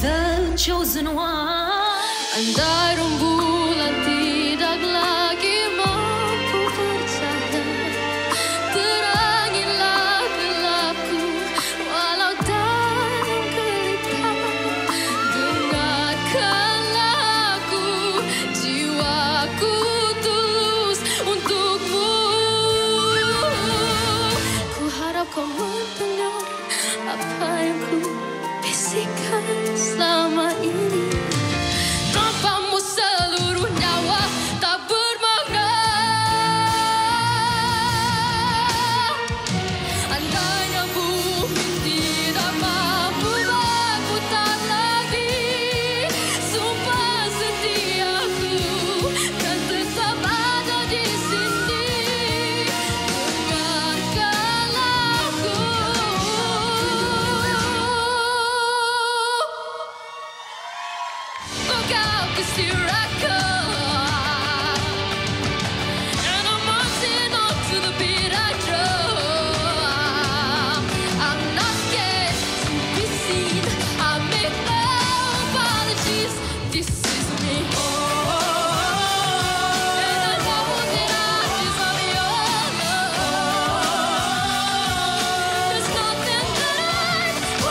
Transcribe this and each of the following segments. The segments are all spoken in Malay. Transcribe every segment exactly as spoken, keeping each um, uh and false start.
The Chosen One. Andai rembulan tidak lagi mampu bercahaya, terangilah gelapku walau dalam gelita. Dengarkanlah aku, jiwaku tulus untukmu. Ku harap kau mendengar apa yang ku bisikan selama ini. Tanpamu seluruh nyawa tak bermakna. Andainya bumi tidak mampu berputar lagi, sumpah setiaku kan tetap ada di sini. Dengarkanlah aku. Look out, 'cause here I come, and I'm marching on to the beat I drum. I'm not scared to be seen. I make no apologies. This is me. And I know that I deserve your love. There's nothing that I won't do.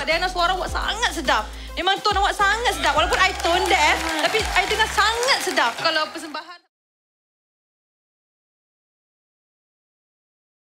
Dayana, suara awak sangat sedap. Memang tone awak sangat sedap. Walaupun I tone deaf, tapi I dengar sangat sedap. Kalau persembahan